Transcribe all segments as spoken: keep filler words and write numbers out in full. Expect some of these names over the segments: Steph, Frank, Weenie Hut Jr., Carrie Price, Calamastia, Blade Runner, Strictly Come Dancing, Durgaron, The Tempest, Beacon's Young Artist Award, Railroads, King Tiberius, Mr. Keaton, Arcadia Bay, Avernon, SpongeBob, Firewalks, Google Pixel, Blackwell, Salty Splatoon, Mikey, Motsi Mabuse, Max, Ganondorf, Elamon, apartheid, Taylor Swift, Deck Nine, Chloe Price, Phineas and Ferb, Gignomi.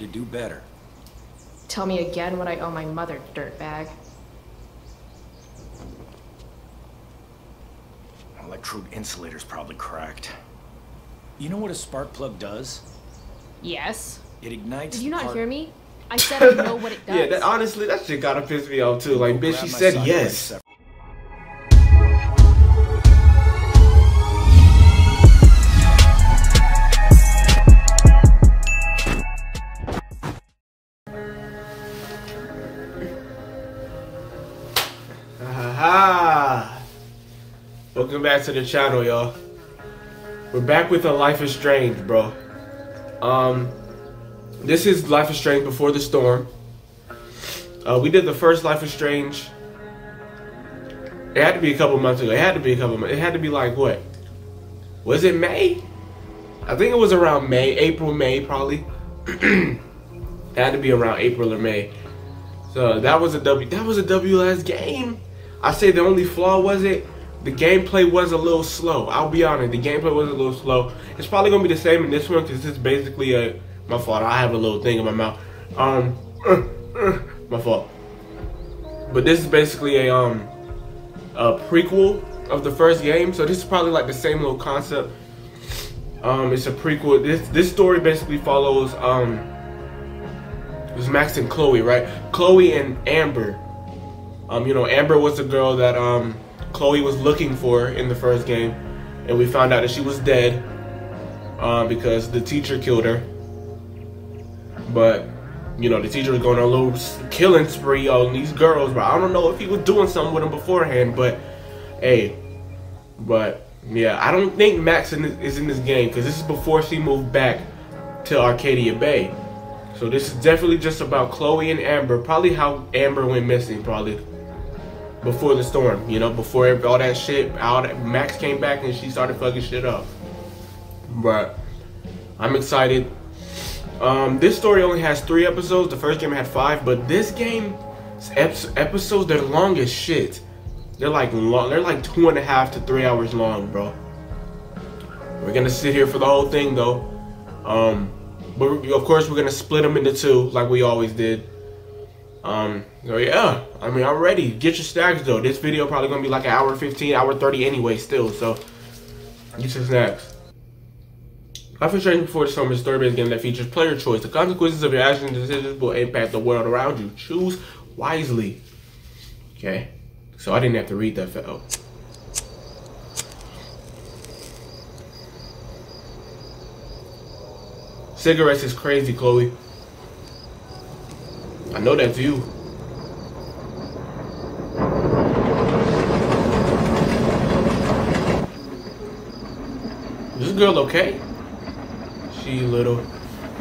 to do better. Tell me again what I owe my mother, dirtbag. Electrode insulator's probably cracked. You know what a spark plug does? Yes. It ignites. Did you not hear me? I said I know what it does. Yeah, that, honestly, that shit gotta piss me off too. Like, bitch, she said yes. Welcome back to the channel, y'all. We're back with a Life is Strange, bro. Um, this is Life is Strange: Before the Storm. Uh, we did the first Life is Strange. It had to be a couple months ago. It had to be a couple months. It had to be like what? Was it May? I think it was around May, April, May probably. It had to be around April or May. So that was a W. That was a W last game. I say the only flaw was it. The gameplay was a little slow. I'll be honest. The gameplay was a little slow. It's probably gonna be the same in this one because this is basically a my fault. I have a little thing in my mouth. Um, uh, uh, my fault. But this is basically a um a prequel of the first game. So this is probably like the same little concept. Um, it's a prequel. This this story basically follows um it was Max and Chloe, right? Chloe and Amber. Um, you know, Amber was the girl that um. Chloe was looking for in the first game, and we found out that she was dead uh, because the teacher killed her. But you know, the teacher was going on a little killing spree on these girls, but I don't know if he was doing something with them beforehand. But hey, but yeah, I don't think Max in this, is in this game because this is before she moved back to Arcadia Bay. So this is definitely just about Chloe and Amber, probably how Amber went missing, probably. Before the storm, you know, before all that shit, all that, Max came back and she started fucking shit up. But I'm excited. Um, this story only has three episodes. The first game had five, but this game's episodes, they're long as shit. They're like long. They're like two and a half to three hours long, bro. We're gonna sit here for the whole thing though. Um, but of course we're gonna split them into two, like we always did. Um, so yeah, I mean, I'm ready. Get your snacks though. This video probably gonna be like an hour fifteen, hour thirty anyway still, so get your snacks. Life is Strange Before the Storm is a story-based game that features player choice. The consequences of your actions and decisions will impact the world around you. Choose wisely. Okay, so I didn't have to read that for oh. Cigarettes is crazy, Chloe. I know that's you. Is this girl okay? She little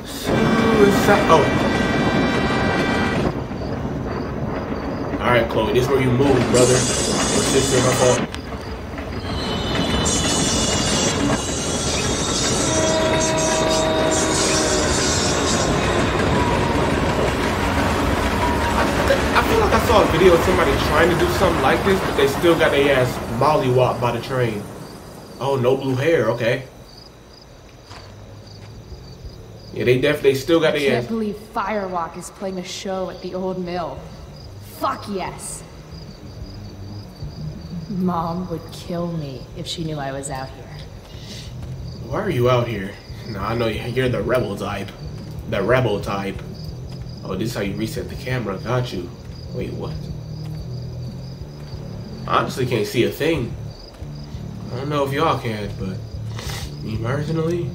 suicide. Oh. All right, Chloe. This is where you move, brother. Or sister, my fault. I saw a video of somebody trying to do something like this, but they still got their ass mollywopped by the train. Oh, no blue hair, okay. Yeah, they def they still got their ass. I can't believe Firewalk is playing a show at the old mill. Fuck yes. Mom would kill me if she knew I was out here. Why are you out here? No, I know you're the rebel type. The rebel type. Oh, this is how you reset the camera, got you. Wait, what? I honestly can't see a thing. I don't know if y'all can, but me personally,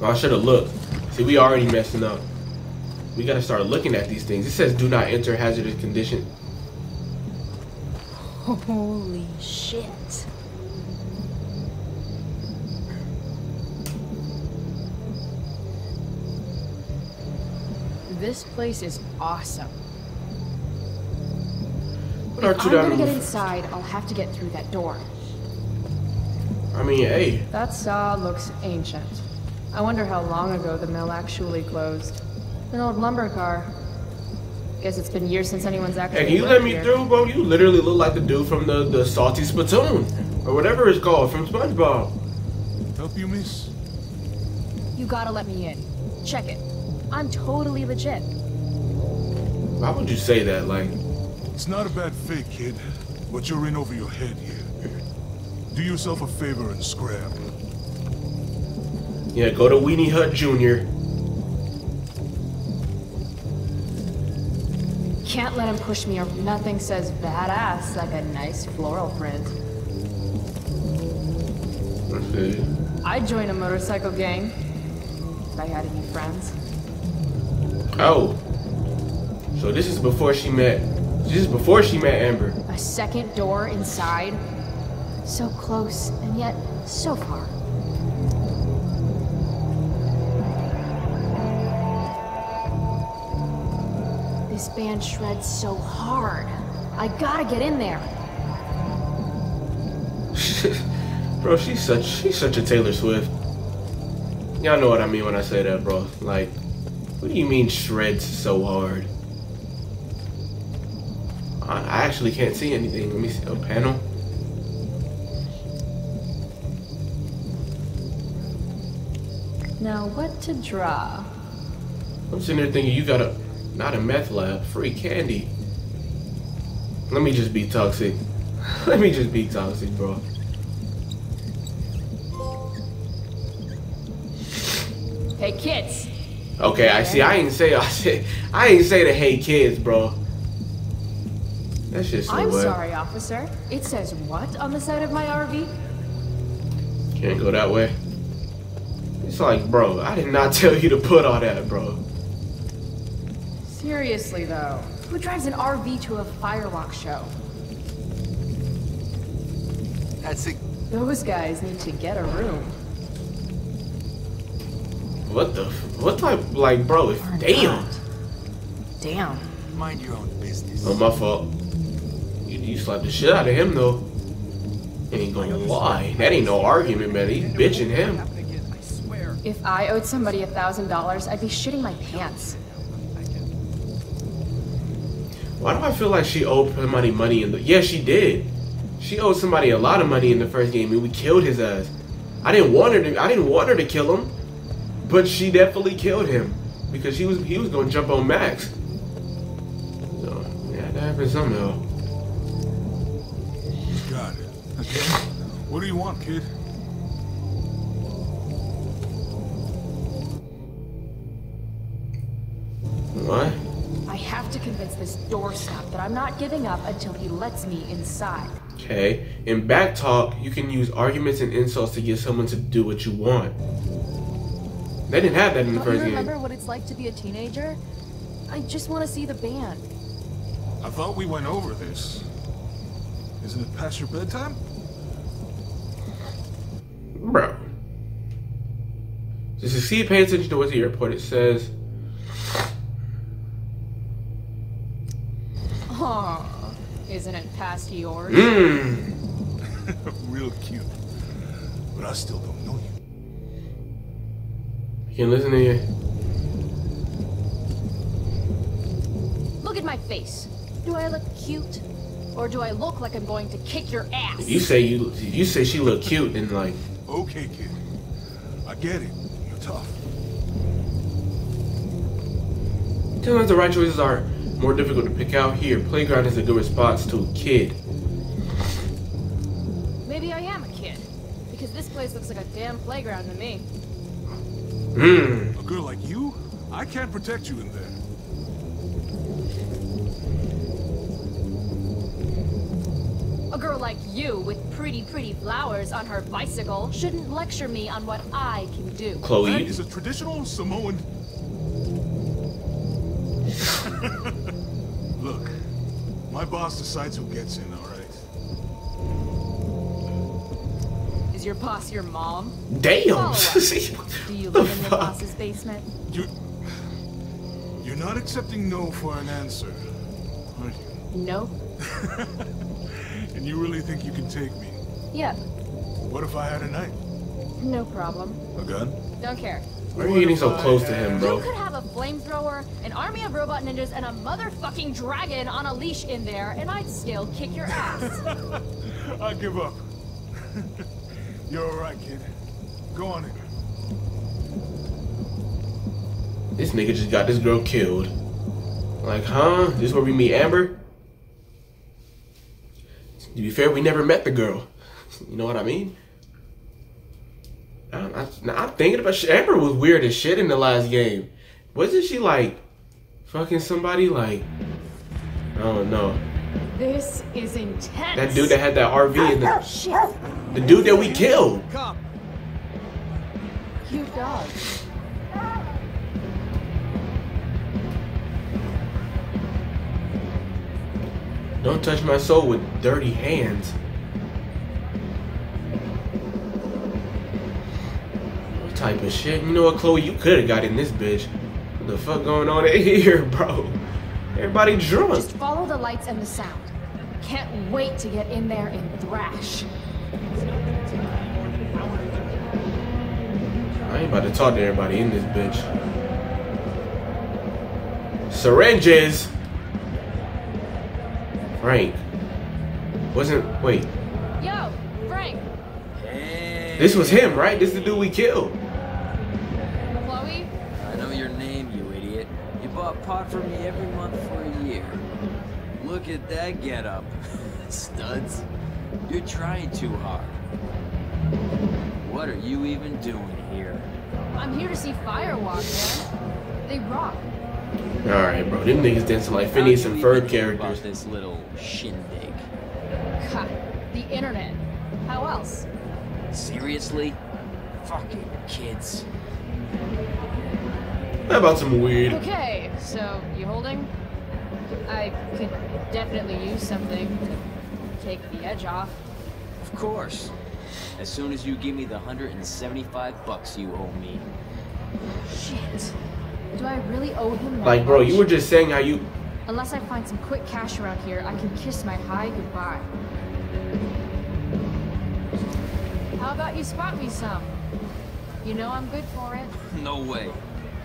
well, I should have looked. See, we already messing up. We gotta start looking at these things. It says do not enter hazardous condition. Holy shit. This place is awesome. If I'm gonna get inside, I'll have to get through that door. I mean, hey. That saw looks ancient. I wonder how long ago the mill actually closed. An old lumber car. Guess it's been years since anyone's actually. Hey, can you let me here. through, bro? You literally look like the dude from the, the Salty Splatoon. Or whatever it's called, from SpongeBob. Help you, miss? You gotta let me in. Check it. I'm totally legit. Why would you say that? Like, it's not a bad fake, kid, but you're in over your head here. Do yourself a favor and scram. Yeah, go to Weenie Hut Junior Can't let him push me around. Nothing says badass like a nice floral print. Okay. I'd join a motorcycle gang if I had any friends. Oh. So this is before she met. This is before she met Amber. A second door inside. So close and yet so far. This band shreds so hard. I gotta get in there. Bro, she's such she's such a Taylor Swift. Y'all know what I mean when I say that, bro. Like, what do you mean shreds so hard? I actually can't see anything. Let me see a panel. Now what to draw? I'm sitting there thinking you got a not a meth lab, free candy. Let me just be toxic. Let me just be toxic, bro. Hey kids. Okay, I see. I ain't say I say I ain't say the hey kids, bro. That's just so I'm bad. Sorry, officer. It says what on the side of my R V? Can't go that way. It's like, bro, I did not tell you to put all that, bro. Seriously, though. Who drives an R V to a Firewalk show? That's it. Those guys need to get a room. What the? F what type? Like, bro, if, damn. Not. Damn. Mind your own business. Oh, my fault. You slapped the shit out of him though. Ain't gonna lie. That ain't no argument, man. He's bitching him. If I owed somebody a thousand dollars, I'd be shitting my pants. Why do I feel like she owed somebody money in the yeah, she did. She owed somebody a lot of money in the first game and we killed his ass. I didn't want her to I didn't want her to kill him. But she definitely killed him. Because he was he was gonna jump on Max. So yeah, that happened somehow. Okay. What do you want, kid? What? I have to convince this doorstop that I'm not giving up until he lets me inside. Okay. In back talk, you can use arguments and insults to get someone to do what you want. They didn't have that in the first game. Do you remember what it's like to be a teenager? I just want to see the band. I thought we went over this. Isn't it past your bedtime? Bro. To succeed, pay attention to what's at the airport. It says... Aww. Isn't it past yours? Mmm. Real cute. But I still don't know you. I can't listen to you. Look at my face. Do I look cute? Or do I look like I'm going to kick your ass? You say you you say she look cute and like. Okay, kid. I get it. You're tough. Tell us the right choices are more difficult to pick out here. Playground is a good response to a kid. Maybe I am a kid because this place looks like a damn playground to me. Hmm. A girl like you, I can't protect you in there. A girl like you, with pretty, pretty flowers on her bicycle, shouldn't lecture me on what I can do. Chloe that is a traditional Samoan. Look, my boss decides who gets in, all right? Is your boss your mom? Damn. Do you live in your boss's basement? You're, you're not accepting no for an answer, are you? No. And you really think you can take me? Yeah. What if I had a knife? No problem. A gun? Don't care. Why are you getting so close to him, bro? You could have a flamethrower, an army of robot ninjas, and a motherfucking dragon on a leash in there, and I'd still kick your ass. I give up. You're alright, kid. Go on in. This nigga just got this girl killed. Like, huh? This is where we meet Amber? To be fair, we never met the girl. You know what I mean? I, I, I'm thinking about shit. Amber was weird as shit in the last game. Wasn't she like fucking somebody? Like, I don't know. This is intense. That dude that had that R V in the shit. The dude that we killed. Come. You dogs. Don't touch my soul with dirty hands. What type of shit? You know what, Chloe? You could have got in this bitch. What the fuck going on in here, bro? Everybody drunk. Just follow the lights and the sound. Can't wait to get in there and thrash. I ain't about to talk to everybody in this bitch. Syringes. Frank. Wasn't, wait. Yo, Frank. This was him, right? This is the dude we killed. Chloe? I know your name, you idiot. You bought pot for me every month for a year. Look at that getup. Studs. You're trying too hard. What are you even doing here? I'm here to see Firewalks, man. They rock. Alright, bro. Them niggas dancing like Phineas and Ferb characters. This little shindig. God, the internet. How else? Seriously? Fucking kids. How about some weed? Okay, so you holding? I could definitely use something to take the edge off. Of course. As soon as you give me the hundred and seventy-five bucks you owe me. Shit. Do I really owe him that? Like, bro, you were just saying how you... Unless I find some quick cash around here, I can kiss my high goodbye. How about you spot me some? You know I'm good for it. No way.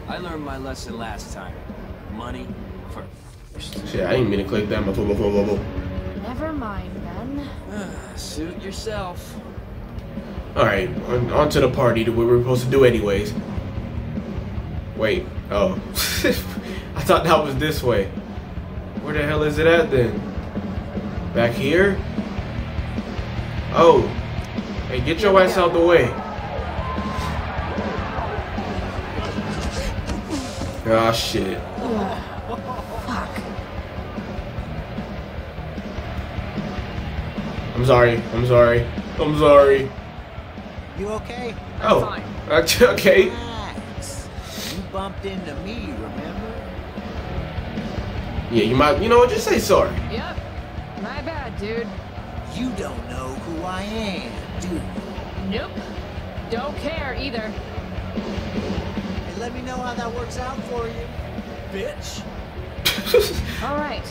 I learned my lesson last time. Money first. Shit, I didn't mean to click that. Never mind, then. Suit yourself. Alright, on, on to the party that we were supposed to do anyways. Wait, oh. I thought that was this way. Where the hell is it at then? Back here? Oh. Hey, get your ass out the way. Ah, shit. Fuck. I'm sorry, I'm sorry, I'm sorry. You okay? Oh, I'm fine. Okay. Bumped into me, remember? Yeah, you might, you know what, just say sorry. Yep, my bad, dude. You don't know who I am, do you? Nope, don't care either. Hey, let me know how that works out for you, bitch. Alright,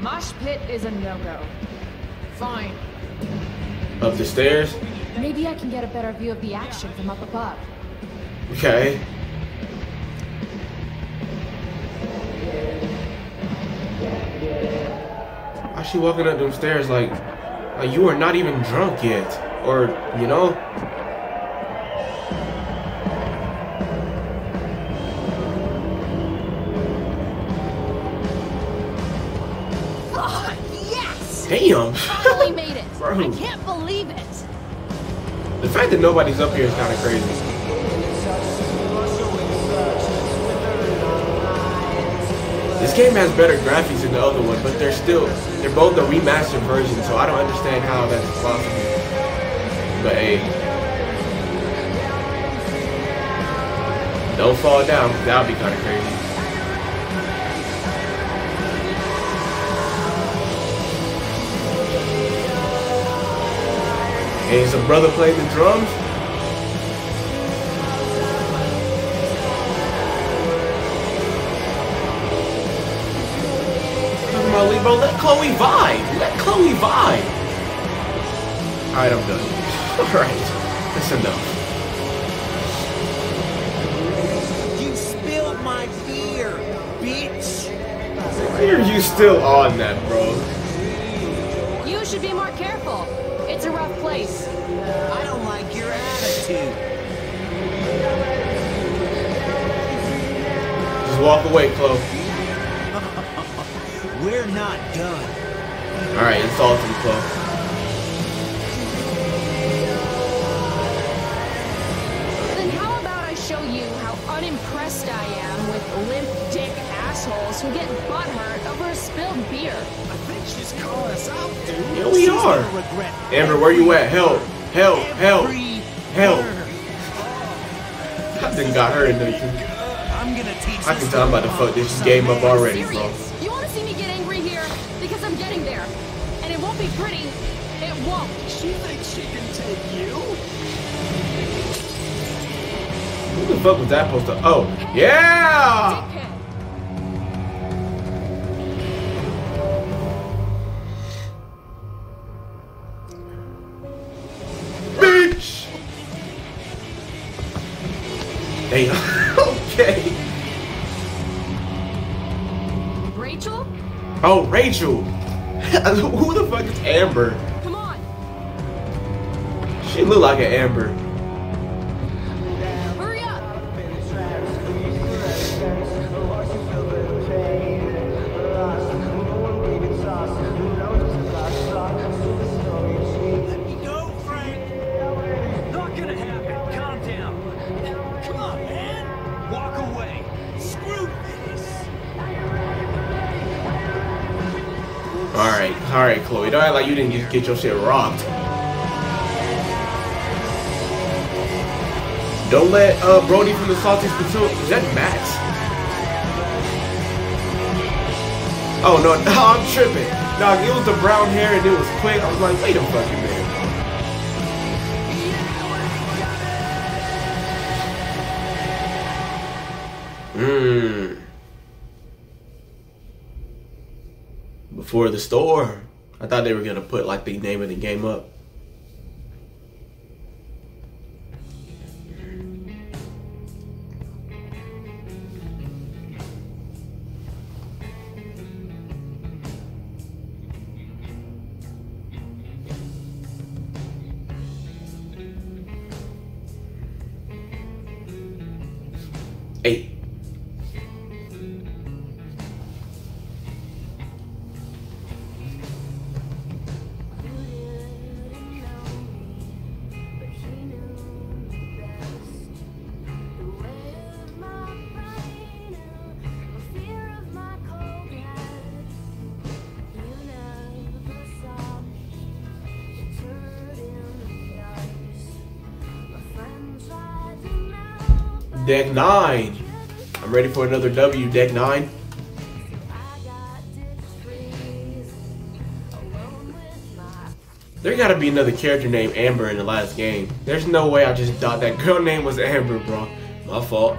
mosh pit is a no-go. Fine. Up the stairs? Maybe I can get a better view of the action from up above. Okay. Why she walking up them stairs like, like you are not even drunk yet, or you know? Oh, yes! Damn! Finally made it. Bro. I can't believe it. The fact that nobody's up here is kind of crazy. This game has better graphics than the other one, but they're still, they're both a remastered version, so I don't understand how that's possible. But hey. Don't fall down, that would be kind of crazy. Hey, is the brother playing the drums? Bro, let Chloe vibe. Let Chloe vibe. Alright, I'm done. Alright, that's enough. You spilled my beer, bitch. Why are you still on that, bro? You should be more careful. It's a rough place. I don't like your attitude. Just walk away, Chloe. We're not done. Alright, insult him, Chloe. Unimpressed I am with limp dick assholes who get butthurt over a spilled beer. I think she's calling us out, dude. Yeah, we are. Amber, where you at? Help! Help! Help! Help! I didn't got her in there. I can tell I'm about to fuck this game up already, bro. You want to see me get angry here? Because I'm getting there, and it won't be pretty. It won't. She thinks she can take you. Who the fuck was that supposed to? Oh, yeah! Bitch! Damn. Okay. Rachel? Oh, Rachel! Who the fuck is Amber? Come on! She look like an Amber. Alright, Chloe, don't act like you didn't just get your shit robbed. Don't let uh, Brody from the Salty Splatoon. Is that Max? Oh no, no, I'm tripping. Nah, it was the brown hair and it was quick. I was like, wait a fucking minute. Mmm. Before the Storm. I thought they were gonna put like the name of the game up. Eight. Deck Nine. I'm ready for another W, Deck Nine. There gotta be another character named Amber in the last game. There's no way I just thought that girl name was Amber, bro. My fault.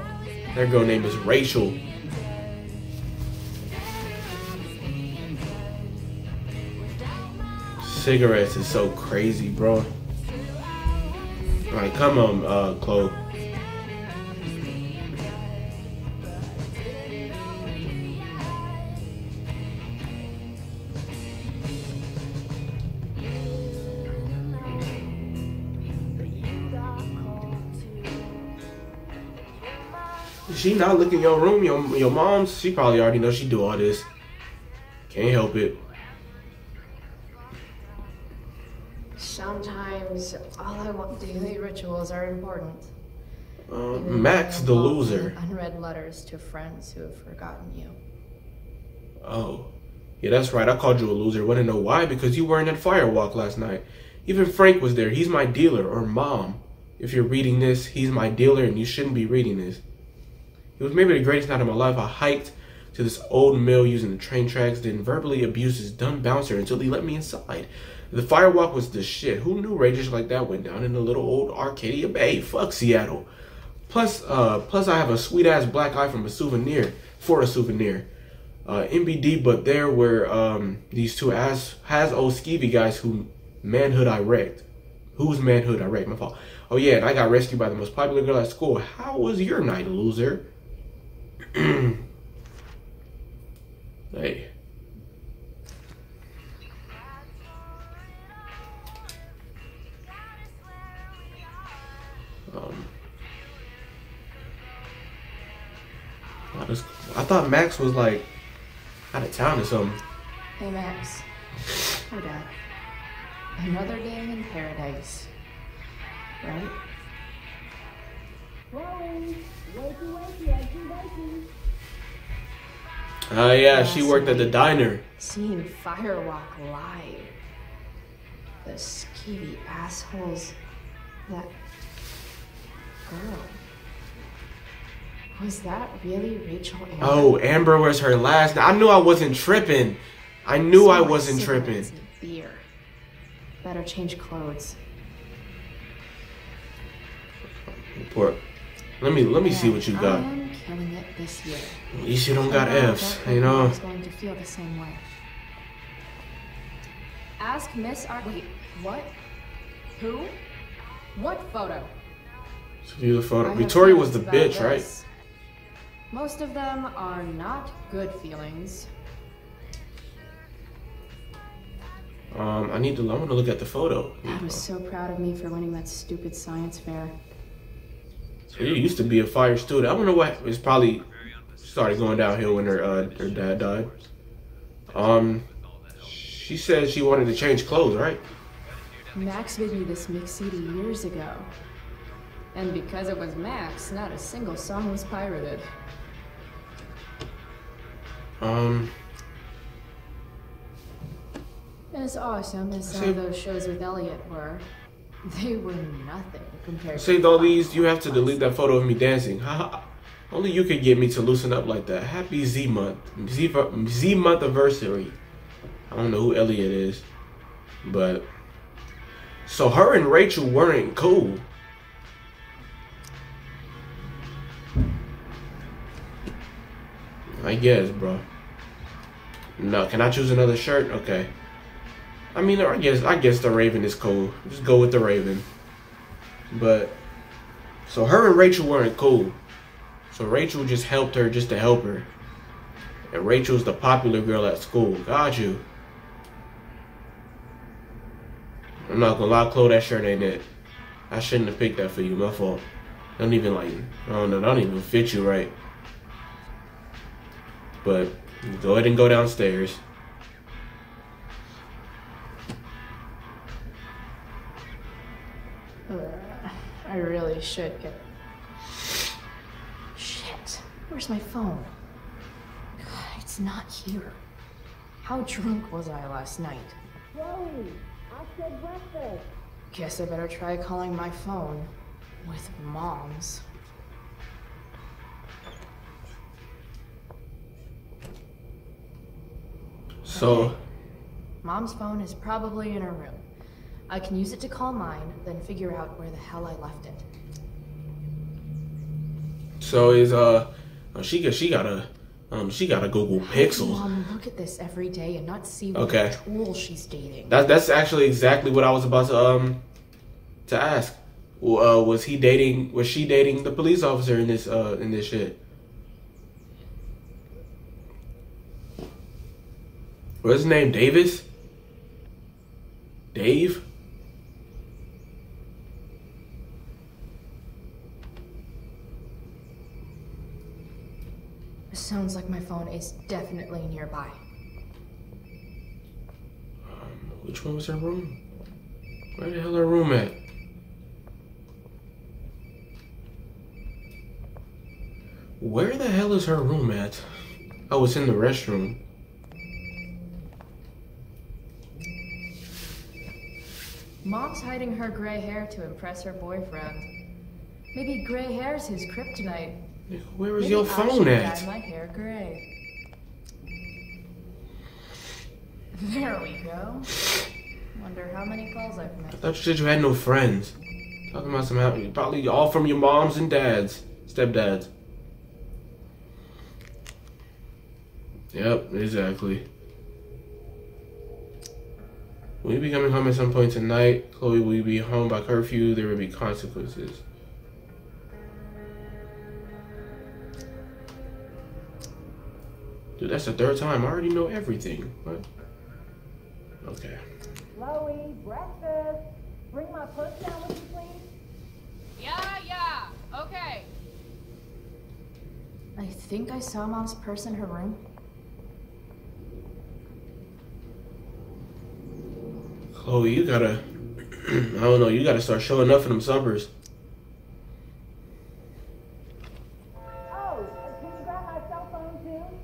That girl name is Rachel. Cigarettes is so crazy, bro. Alright, come on, uh, Chloe. She not looking in your room, your, your mom, she probably already knows she do all this. Can't help it. Sometimes all I want daily rituals are important. Uh, Max the loser. Unread letters to friends who have forgotten you. Oh. Yeah, that's right. I called you a loser. Wanna know why? Because you weren't at Firewalk last night. Even Frank was there. He's my dealer, or mom. If you're reading this, he's my dealer and you shouldn't be reading this. It was maybe the greatest night of my life. I hiked to this old mill using the train tracks, then verbally abused this dumb bouncer until he let me inside. The Firewalk was the shit. Who knew rages like that went down in the little old Arcadia Bay? Fuck Seattle. Plus, uh, plus I have a sweet-ass black eye from a souvenir, for a souvenir. Uh, M B D, but there were um, these two ass, has old skeevy guys who manhood I wrecked. Whose manhood I wrecked? My fault. Oh yeah, and I got rescued by the most popular girl at school. How was your night, loser? Hey. Um. I just, thought Max was like out of town or something. Hey Max, what up? Another day in paradise, right? Oh uh, yeah, she worked at the diner. Seeing Firewalk live. Those skeevy assholes. That girl. Was that really Rachel Amber? Oh, Amber was her last. I knew I wasn't tripping. I knew so I wasn't tripping. Beer. Better change clothes. Poor. Let me let me yeah, see what you got. I'm killing it this year. At least you don't got F's, you know. I was going to feel the same way. Ask Miss Ar- Wait, what? Who? What photo? View the photo. Victoria was the bitch, this. Right? Most of them are not good feelings. Um, I need to. I want to look at the photo. I was so proud of me for winning that stupid science fair. So you used to be a fire student. I wonder what it's probably started going downhill when her uh, her dad died. Um, she said she wanted to change clothes, right? Max made me this mix C D years ago. And because it was Max, not a single song was pirated. Um. As awesome as some of those shows with Elliot were, they were nothing compared to. Saved all these, you have to delete that photo of me dancing. Haha. Only you could get me to loosen up like that. Happy Z month. Z, Z month anniversary. I don't know who Elliot is, but. So her and Rachel weren't cool. I guess, bro. No, can I choose another shirt? Okay. I mean, I guess I guess the Raven is cool. Just go with the Raven. But so her and Rachel weren't cool. So Rachel just helped her just to help her. And Rachel's the popular girl at school. Got you. I'm not gonna lie, Chloe, that shirt ain't it. I shouldn't have picked that for you. My fault. Don't even like. I don't know. Don't even fit you right. But go ahead and go downstairs. I really should get. Shit! Where's my phone? God, it's not here. How drunk was I last night? Chloe, after breakfast. Guess I better try calling my phone with Mom's. So, okay. Mom's phone is probably in her room. I can use it to call mine, then figure out where the hell I left it. So is uh, oh, she got she got a um she got a Google Pixel. Mom, look at this every day and not see what okay. tool she's dating. That that's actually exactly what I was about to um to ask. Uh, was he dating? Was she dating the police officer in this uh in this shit? What's his name? Davis? Dave? It sounds like my phone is definitely nearby. Um, which one was her room? Where the hell her room at? Where the hell is her room at? Oh, it's in the restroom. Mom's hiding her gray hair to impress her boyfriend. Maybe gray hair's his kryptonite. Where is Maybe your phone I at? Dye my hair gray. There we go. Wonder how many calls I've made. I thought you said you had no friends. Talking about some happening. Probably all from your moms and dads, stepdads. Yep, exactly. Will you be coming home at some point tonight? Chloe, will you be home by curfew? There will be consequences. Dude, that's the third time. I already know everything. What? Okay. Chloe, breakfast. Bring my purse down with you, please. Yeah, yeah. Okay. I think I saw Mom's purse in her room. Chloe, you gotta, I don't know, you gotta start showing up for them summers. Oh, can you grab my cell phone too?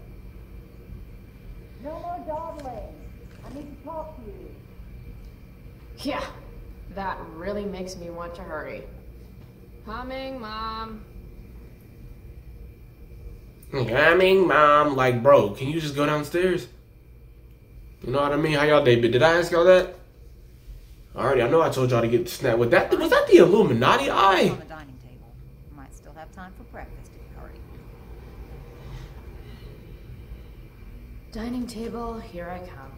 No more dawdling. I need to talk to you. Yeah, that really makes me want to hurry. Coming, Mom. Coming, Mom. Like, bro, can you just go downstairs? You know what I mean? How y'all day been? Did I ask y'all that? Already, I know I told y'all to get snapped. Was that, was that the Illuminati eye? On the dining table. Might still have time for breakfast if you hurry. Dining table, here I come.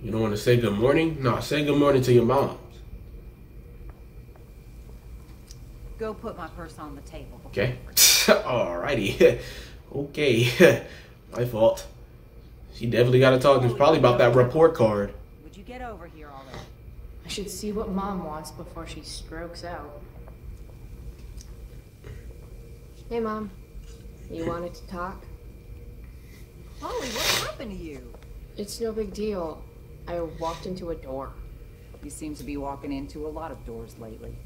You don't want to say good morning? No, say good morning to your mom. Go put my purse on the table. Okay. Alrighty. Okay. My fault. She definitely got to talk. It's probably about that report card. Would you get over here already? I should see what Mom wants before she strokes out. Hey, Mom. You wanted to talk? Chloe, what happened to you? It's no big deal. I walked into a door. You seem to be walking into a lot of doors lately.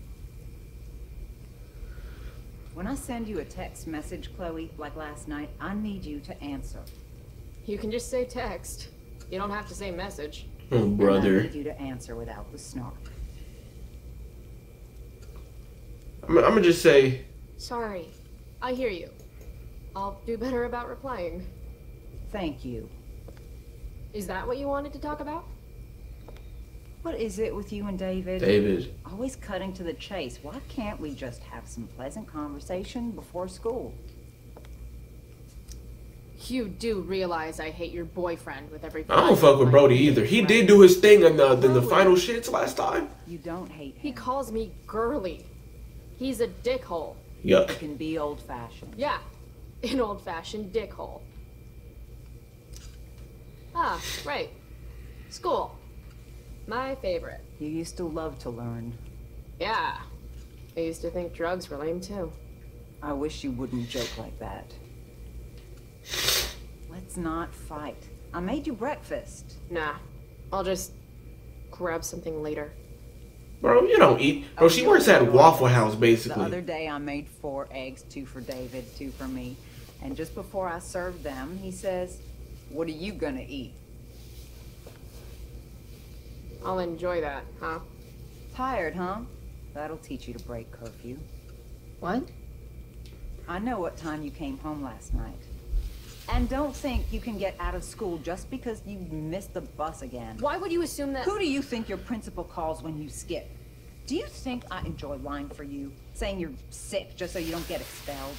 When I send you a text message, Chloe, like last night, I need you to answer. You can just say text. You don't have to say message. Oh, brother. I need you to answer without the snark. I'm, I'm gonna just say... Sorry. I hear you. I'll do better about replying. Thank you. Is that what you wanted to talk about? What is it with you and David? David. Always cutting to the chase. Why can't we just have some pleasant conversation before school? You do realize I hate your boyfriend with every... I don't fuck with Brody either. He did do his thing in the, in the final shits last time. You don't hate him. He calls me girly. He's a dickhole. Yuck. You can be old-fashioned. Yeah. An old-fashioned dickhole. Ah, right. School. My favorite. You used to love to learn. Yeah. I used to think drugs were lame, too. I wish you wouldn't joke like that. Let's not fight. I made you breakfast. Nah. I'll just grab something later. Bro, you don't eat. Bro, oh, she works at Waffle House, basically. The other day, I made four eggs, two for David, two for me. And just before I served them, he says, "What are you gonna eat?" I'll enjoy that, huh? Tired, huh? That'll teach you to break curfew. What? I know what time you came home last night. And don't think you can get out of school just because you missed the bus again. Why would you assume that? Who do you think your principal calls when you skip? Do you think I enjoy lying for you, saying you're sick just so you don't get expelled?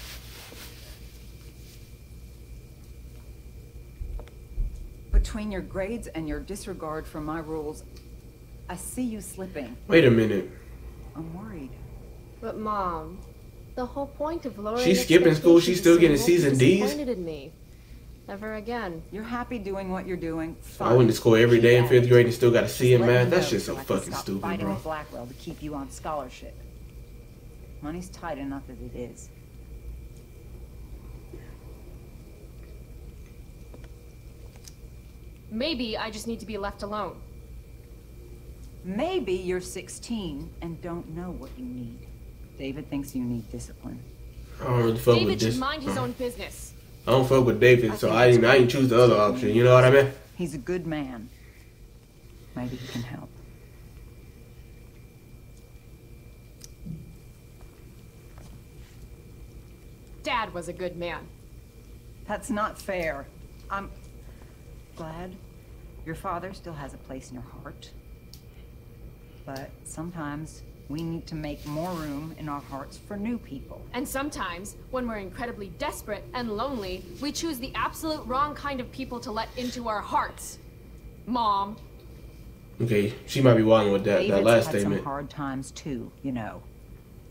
Between your grades and your disregard for my rules, I see you slipping. Wait a minute. I'm worried. But Mom, the whole point of lowering... She's skipping school. She's still getting C's and D's. Disappointed in me. Never again. You're happy doing what you're doing. Fine. I went to school every day in fifth grade and still got a C in math. That's just so fucking stupid, bro. Fighting with Blackwell to keep you on scholarship. Money's tight enough as it is. Maybe I just need to be left alone. Maybe you're sixteen and don't know what you need. David thinks you need discipline. I don't really fuck David with should mind his own business. I don't fuck with David, I so I didn't, I didn't choose the other option. You know what I mean? He's a good man. Maybe he can help. Dad was a good man. That's not fair. I'm... glad your father still has a place in your heart, but sometimes we need to make more room in our hearts for new people. And sometimes when we're incredibly desperate and lonely, we choose the absolute wrong kind of people to let into our hearts. Mom. Okay, she might be wilding with that, that last statement. David's had some hard times too, you know.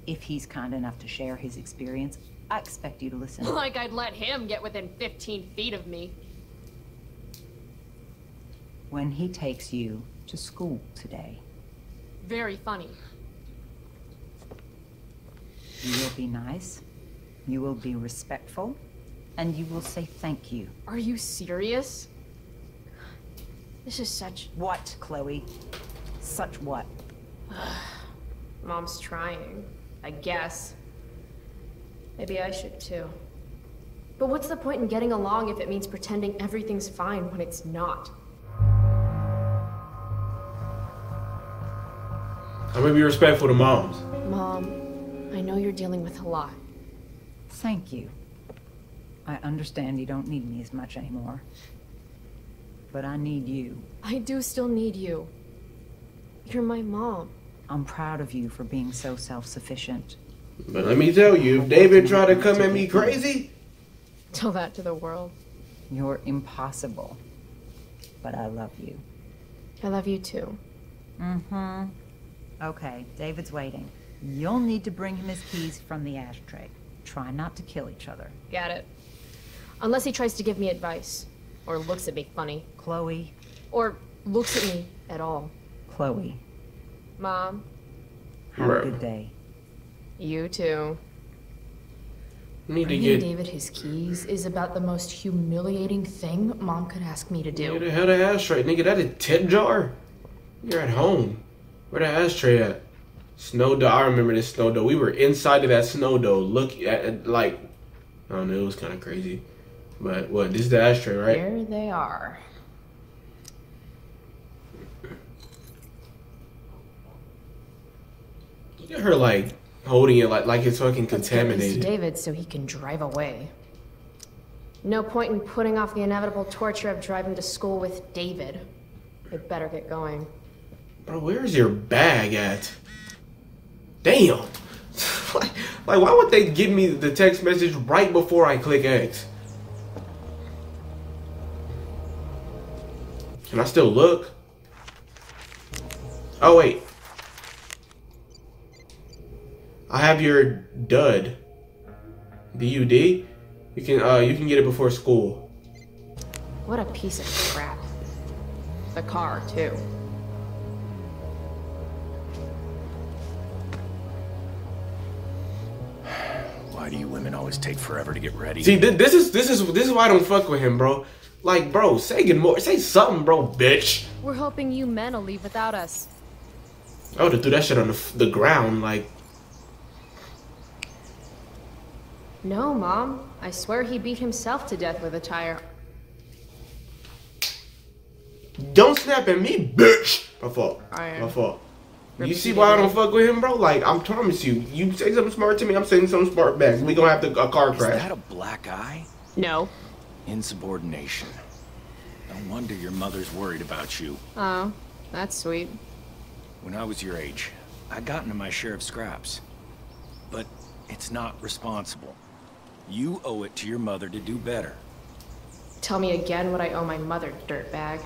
If he's kind enough to share his experience, I expect you to listen. Like I'd let him get within fifteen feet of me. When he takes you to school today. Very funny. You will be nice, you will be respectful, and you will say thank you. Are you serious? This is such... What, Chloe? Such what? Mom's trying, I guess. Maybe I should too. But what's the point in getting along if it means pretending everything's fine when it's not? I'm gonna be respectful to moms. Mom, I know you're dealing with a lot. Thank you. I understand you don't need me as much anymore. But I need you. I do still need you. You're my mom. I'm proud of you for being so self-sufficient. But let me tell you, if David tried to come at me crazy... Tell that to the world. You're impossible. But I love you. I love you too. Mm-hmm. Okay, David's waiting. You'll need to bring him his keys from the ashtray. Try not to kill each other. Got it. Unless he tries to give me advice. Or looks at me funny. Chloe. Or looks at me at all. Chloe. Mom. Have a good day. You too. Need to get David his keys is about the most humiliating thing Mom could ask me to do. Where the hell the ashtray? Nigga, that a tip jar? You're at home. Where the ashtray at? Snow dough. I remember this snow dough. We were inside of that snow dough. Look at, like, I don't know. It was kind of crazy. But what? This is the ashtray, right? Here they are. Look at her, like, holding it like like it's fucking contaminated. David, so he can drive away. No point in putting off the inevitable torture of driving to school with David. We better get going. Bro, where's your bag at? Damn. like, like, why would they give me the text message right before I click X? Can I still look? Oh, wait. I have your dud. D U D? You can, uh, you can get it before school. What a piece of crap. The car, too. Why do you women always take forever to get ready? See, th this is this is this is why I don't fuck with him, bro. Like, bro, say good morning, say something, bro, bitch. We're hoping you men will leave without us. I would have threw that shit on the the ground, like. No, Mom. I swear he beat himself to death with a tire. Don't snap at me, bitch. My fault. Iron. My fault. You see why I don't fuck with him, bro? Like, I promise you, you say something smart to me, I'm saying something smart back. We gonna have to, a car crash. Is that a black eye? No. Insubordination. No wonder your mother's worried about you. Oh, that's sweet. When I was your age, I got into my share of scraps. But it's not responsible. You owe it to your mother to do better. Tell me again what I owe my mother, dirtbag.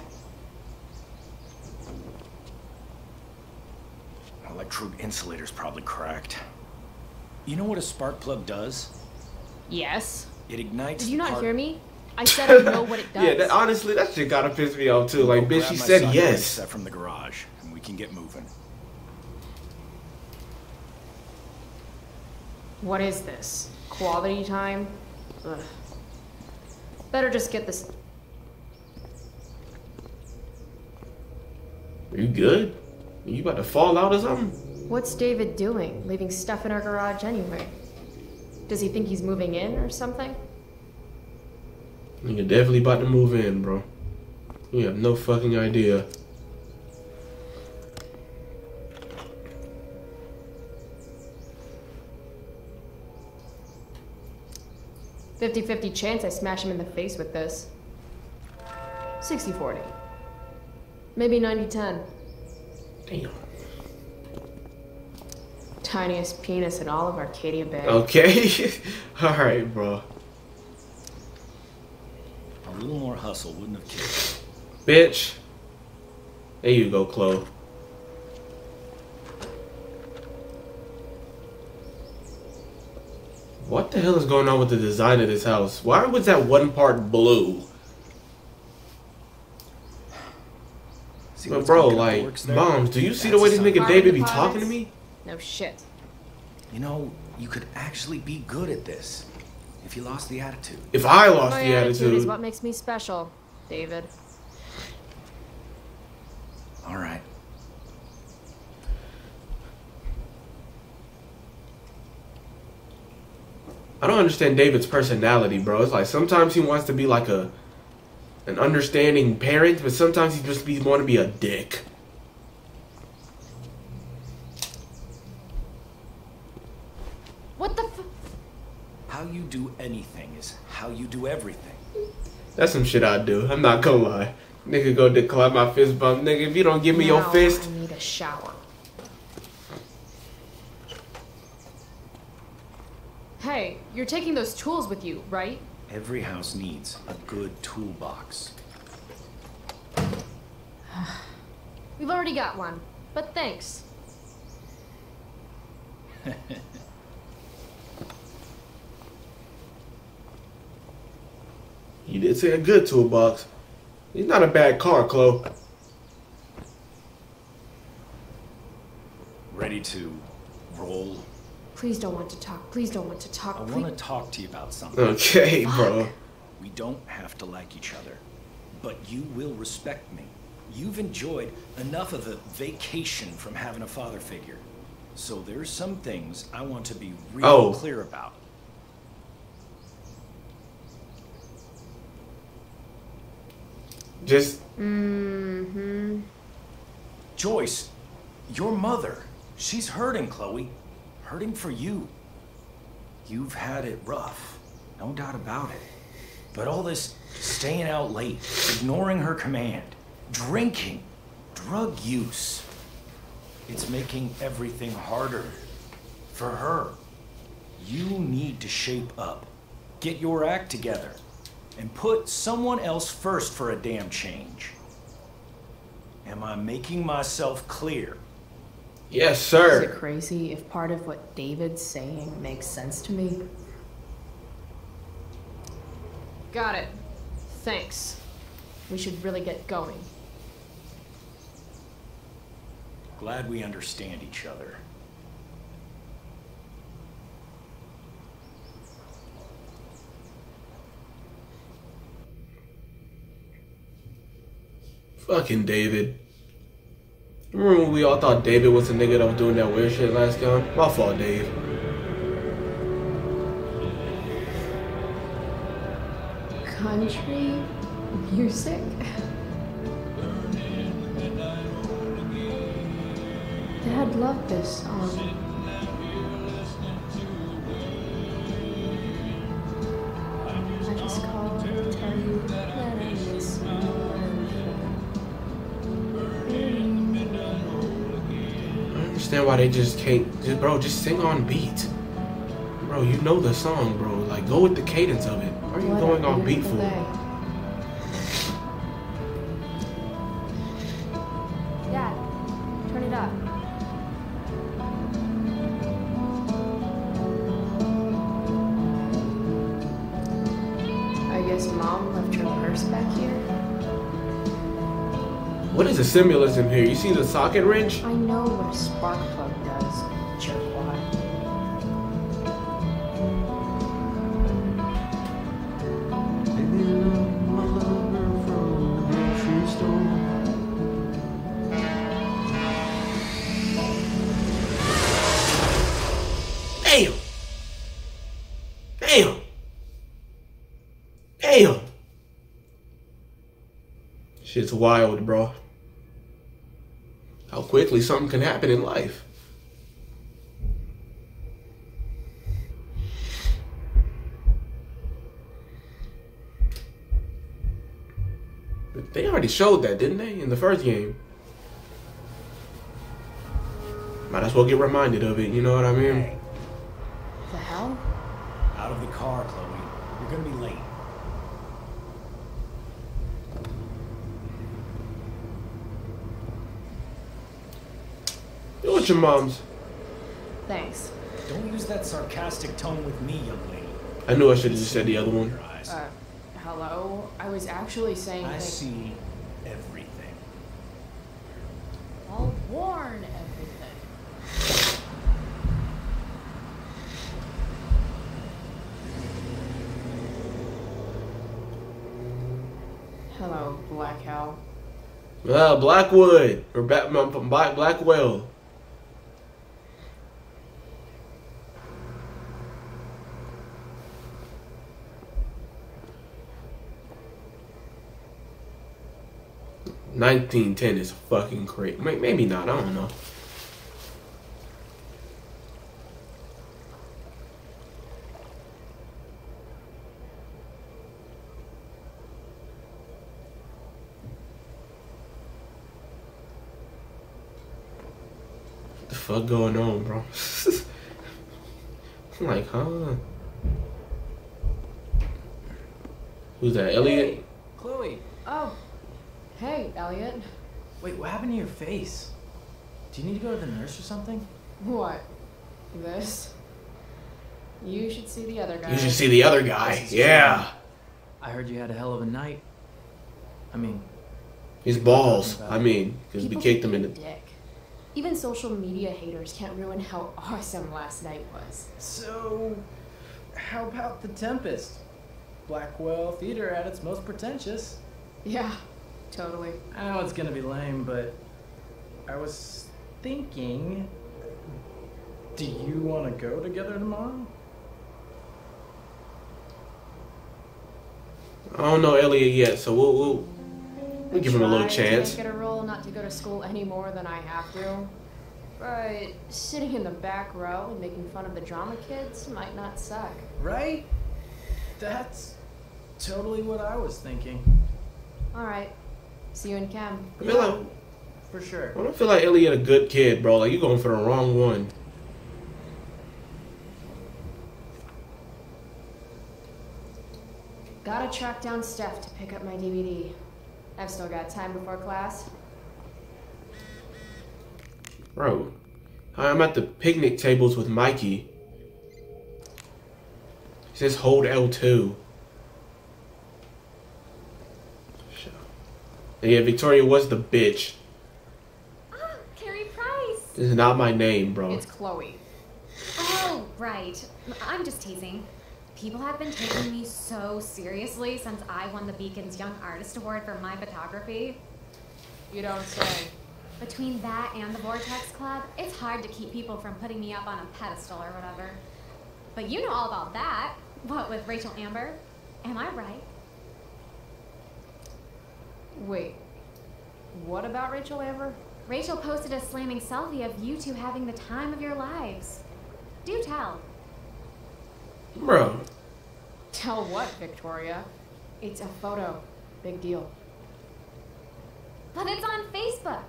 Electrode insulator's probably cracked. You know what a spark plug does? Yes. It ignites. Did you not hear me? I said I know what it does. Yeah, that, honestly, that shit gotta piss me off too. Like, bitch, she said yes. Set from the garage, and we can get moving. What is this? Quality time? Ugh. Better just get this. Are you good? You about to fall out or something? What's David doing? Leaving stuff in our garage anyway. Does he think he's moving in or something? You're definitely about to move in, bro. You have no fucking idea. fifty fifty chance I smash him in the face with this. sixty forty. Maybe ninety ten. Damn. Tiniest penis in all of Arcadia Bay. Okay. Alright, bro. A little more hustle wouldn't have killed you. Bitch. There you go, Chloe. What the hell is going on with the design of this house? Why was that one part blue? But bro, like, moms, do you see the way this nigga David be talking to me? No shit. You know, You could actually be good at this if you lost the attitude. If I lost My the attitude, attitude is what makes me special, David. All right. I don't understand David's personality, bro. It's like sometimes he wants to be like a an understanding parent, but sometimes he just be want to be a dick. What the f- How you do anything is how you do everything. That's some shit I do. I'm not gonna lie. Nigga go decline my fist bump. Nigga, if you don't give me no, your fist. I need a shower. Hey, you're taking those tools with you, right? Every house needs a good toolbox. We've already got one, but thanks. You did say a good toolbox. It's not a bad car, Chloe. Ready to roll? Please don't want to talk. Please don't want to talk. I want to talk to you about something. Okay, Fuck. bro. We don't have to like each other, but you will respect me. You've enjoyed enough of a vacation from having a father figure. So there's some things I want to be real oh. clear about. Just... Mm-hmm. Joyce, your mother, she's hurting, Chloe. Hurting for you. You've had it rough, no doubt about it. But all this staying out late, ignoring her command, drinking, drug use, it's making everything harder for her. You need to shape up, get your act together, and put someone else first for a damn change. Am I making myself clear? Yes, sir. Is it crazy if part of what David's saying makes sense to me? Got it. Thanks. We should really get going. Glad we understand each other. Fucking David. Remember when we all thought David was the nigga that was doing that weird shit last time? My fault, Dave. Country music? Dad loved this song. I just called to tell you that I miss you. Why they just can't just, bro just sing on beat, bro. You know the song, bro. Like, go with the cadence of it. Why are you what going on beat for? Dad, turn it up. I guess Mom left her purse back here. What is the stimulus in here? You see the socket wrench? I know what a spark plug does, jerkwad. Damn! Damn! Damn! Shit's wild, bro. How quickly something can happen in life. But they already showed that, didn't they? In the first game. Might as well get reminded of it, you know what I mean? Hey. What the hell? Out of the car, Chloe. You're gonna be late. What's your mom's? Thanks. Don't use that sarcastic tone with me, young lady. I knew I should have just said the other one. Uh, hello? I was actually saying... I like, see everything. I'll warn everything. Hello, Black Hell. Ah, Blackwood. Or Batman, Black Blackwell. nineteen ten is fucking crazy. Maybe not, I don't know. What the fuck going on, bro? I'm like, huh? Who's that, Elliot? Hey, Chloe. Oh. Hey, Elliot. Wait, what happened to your face? Do you need to go to the nurse or something? What? This? You should see the other guy. You should see the other guy. Yeah. True. I heard you had a hell of a night. I mean... His balls. I mean, because we kicked him in the... dick. Even social media haters can't ruin how awesome last night was. So, how about The Tempest? Blackwell Theater at its most pretentious. Yeah. Totally. I know it's gonna be lame, but I was thinking, do you want to go together tomorrow? I don't know Elliot yet, so we'll we'll, we'll give him a little chance. I get a rule not to go to school any more than I have to, but sitting in the back row and making fun of the drama kids might not suck. Right? That's totally what I was thinking. All right. See you in camp. I feel like, for sure. I don't feel like Elliot a good kid, bro. Like, you're going for the wrong one. Gotta track down Steph to pick up my D V D. I've still got time before class. Bro, I'm at the picnic tables with Mikey. It says hold L two. Yeah, Victoria was the bitch. Oh, Carrie Price. This is not my name, bro. It's Chloe. Oh, right. I'm just teasing. People have been taking me so seriously since I won the Beacon's Young Artist Award for my photography. You don't say. Between that and the Vortex Club, it's hard to keep people from putting me up on a pedestal or whatever. But you know all about that. What with Rachel Amber? Am I right? Wait, what about Rachel Amber? Rachel posted a slamming selfie of you two having the time of your lives. Do tell. Bro. Tell what, Victoria? It's a photo. Big deal. But it's on Facebook.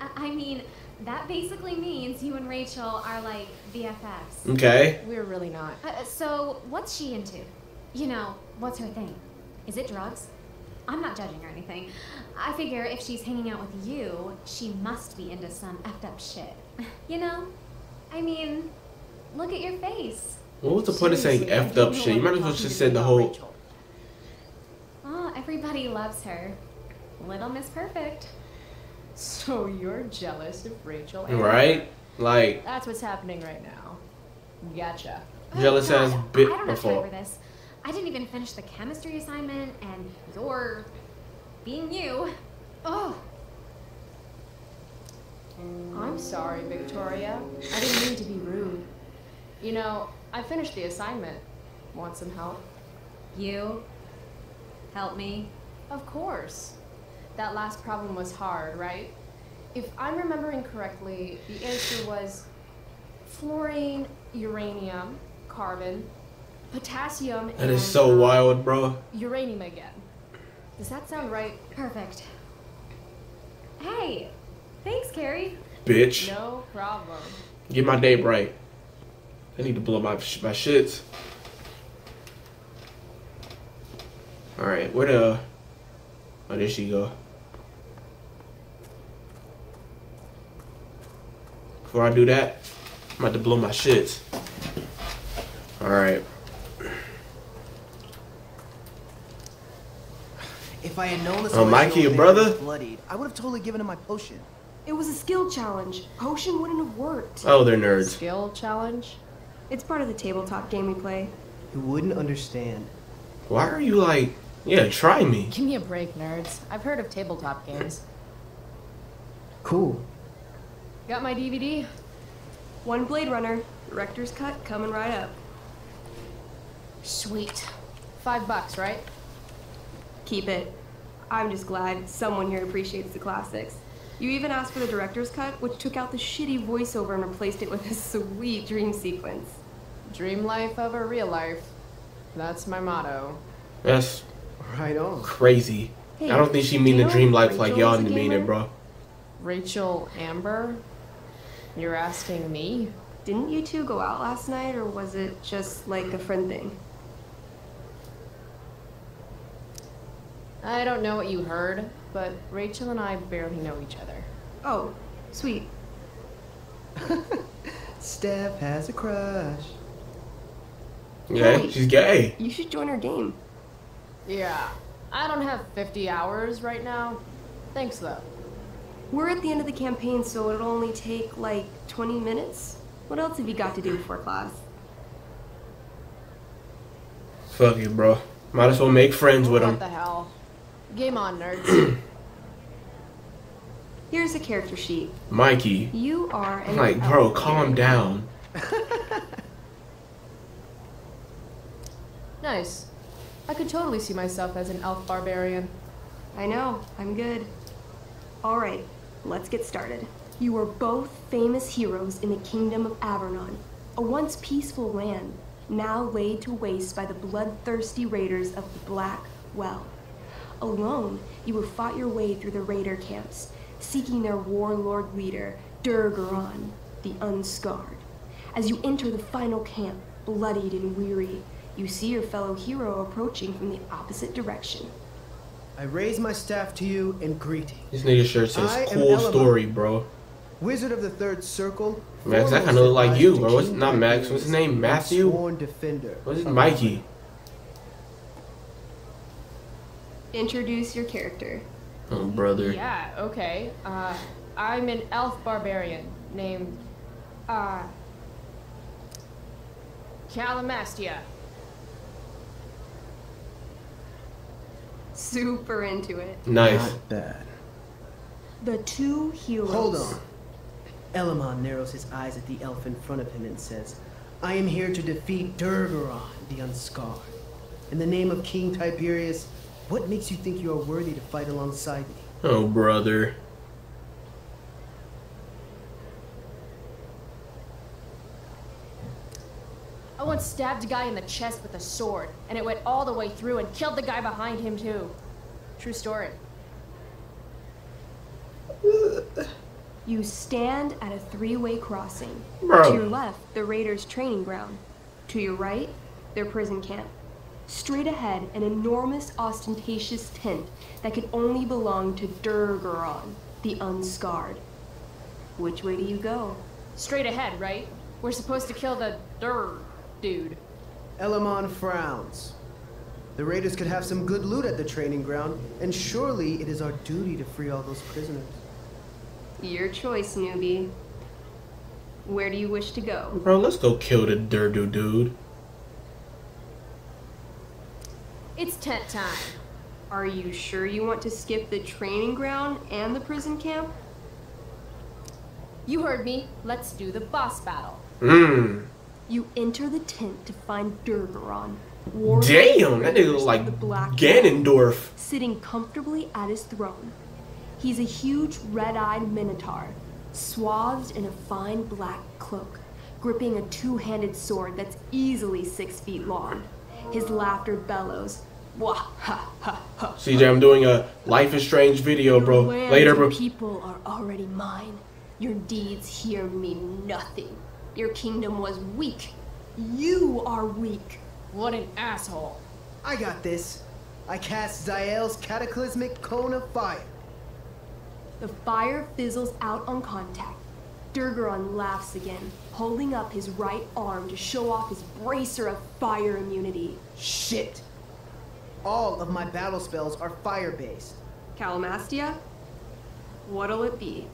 I, I mean, that basically means you and Rachel are like B F Fs. Okay. We're really not. Uh, so, what's she into? You know, what's her thing? Is it drugs? I'm not judging or anything. I figure if she's hanging out with you, she must be into some effed up shit. You know? I mean, look at your face. What was the point of saying effed up shit? You might as well just said the whole... Oh, everybody loves her. Little Miss Perfect. So you're jealous of Rachel Amber. Right? Like... That's what's happening right now. Gotcha. Jealous oh, ass bit before. I don't have time for this. I didn't even finish the chemistry assignment, and you're being you. Oh. I'm sorry, Victoria. I didn't mean to be rude. You know, I finished the assignment. Want some help? You? Help me? Of course. That last problem was hard, right? If I'm remembering correctly, the answer was fluorine, uranium, carbon, potassium and... That is so wild, bro. Uranium again. Does that sound right? Perfect. Hey, thanks, Carrie. Bitch. No problem. Get my name right. I need to blow my, my shits. Alright, where the... Oh, there she go. Before I do that, I'm about to blow my shits. Alright. If I had known this oh, Mikey, your brother? Bloodied, I would have totally given him my potion. It was a skill challenge. Potion wouldn't have worked. Oh, they're nerds. Skill challenge? It's part of the tabletop game we play. You wouldn't understand. Why are you like Yeah, try me. Give me a break, nerds. I've heard of tabletop games. Cool. Got my D V D? One Blade Runner, director's cut, coming right up. Sweet. Five bucks, right? Keep it. I'm just glad someone here appreciates the classics. You even asked for the director's cut, which took out the shitty voiceover and replaced it with a sweet dream sequence. Dream life over real life. That's my motto. That's right on. Crazy. Hey, I don't think she mean the dream life like y'all mean it, bro. Rachel Amber? You're asking me? Didn't you two go out last night, or was it just like a friend thing? I don't know what you heard, but Rachel and I barely know each other. Oh, sweet. Steph has a crush. Yeah, hey, she's gay. You should join her game. Yeah, I don't have fifty hours right now. Thanks, though. We're at the end of the campaign, so it'll only take, like, twenty minutes. What else have you got to do before class? Fuck you, bro. Might as well make friends with him. What the hell? Game on, nerds. Here's a character sheet. Mikey. You are an like, bro, calm down. Nice. I could totally see myself as an elf barbarian. I know. I'm good. All right. Let's get started. You are both famous heroes in the kingdom of Avernon, a once peaceful land now laid to waste by the bloodthirsty raiders of the Blackwell. Alone, you have fought your way through the raider camps, seeking their warlord leader, Durgaron, the Unscarred. As you enter the final camp, bloodied and weary, you see your fellow hero approaching from the opposite direction. I raise my staff to you in greeting. This nigga shirt says, cool story, bro. Wizard of the Third Circle. Max, that kind of look like you, bro. What's, not Max, what's his name? Matthew? Thorn Defender. What's his Mikey? Introduce your character. Oh, brother. Yeah, okay. Uh, I'm an elf barbarian named, uh, Calamastia. Super into it. Nice. Not bad. The two heroes. Hold on. Elamon narrows his eyes at the elf in front of him and says, I am here to defeat Durgaron, the Unscarred. In the name of King Tiberius, what makes you think you are worthy to fight alongside me? Oh, brother. I once stabbed a guy in the chest with a sword, and it went all the way through and killed the guy behind him, too. True story. You stand at a three-way crossing. Bro. To your left, the raiders' training ground. To your right, their prison camp. Straight ahead, an enormous, ostentatious tent that could only belong to Durgaron, the Unscarred. Which way do you go? Straight ahead, right? We're supposed to kill the Dur dude. Elamon frowns. The raiders could have some good loot at the training ground, and surely it is our duty to free all those prisoners. Your choice, newbie. Where do you wish to go? Bro, let's go kill the Dur dude dude. It's tent time. Are you sure you want to skip the training ground and the prison camp? You heard me. Let's do the boss battle. Mm. You enter the tent to find Durgaron. Damn, that nigga looks like Ganondorf. Sitting comfortably at his throne. He's a huge red-eyed minotaur, swathed in a fine black cloak, gripping a two-handed sword that's easily six feet long. His laughter bellows. Wah, ha, ha, ha. C J, I'm doing a Life is Strange video, bro. Later, bro. Your people are already mine. Your deeds here mean nothing. Your kingdom was weak. You are weak. What an asshole. I got this. I cast Zael's cataclysmic cone of fire. The fire fizzles out on contact. Durgaron laughs again, holding up his right arm to show off his bracer of fire immunity. Shit! All of my battle spells are fire-based. Calamastia? What'll it be?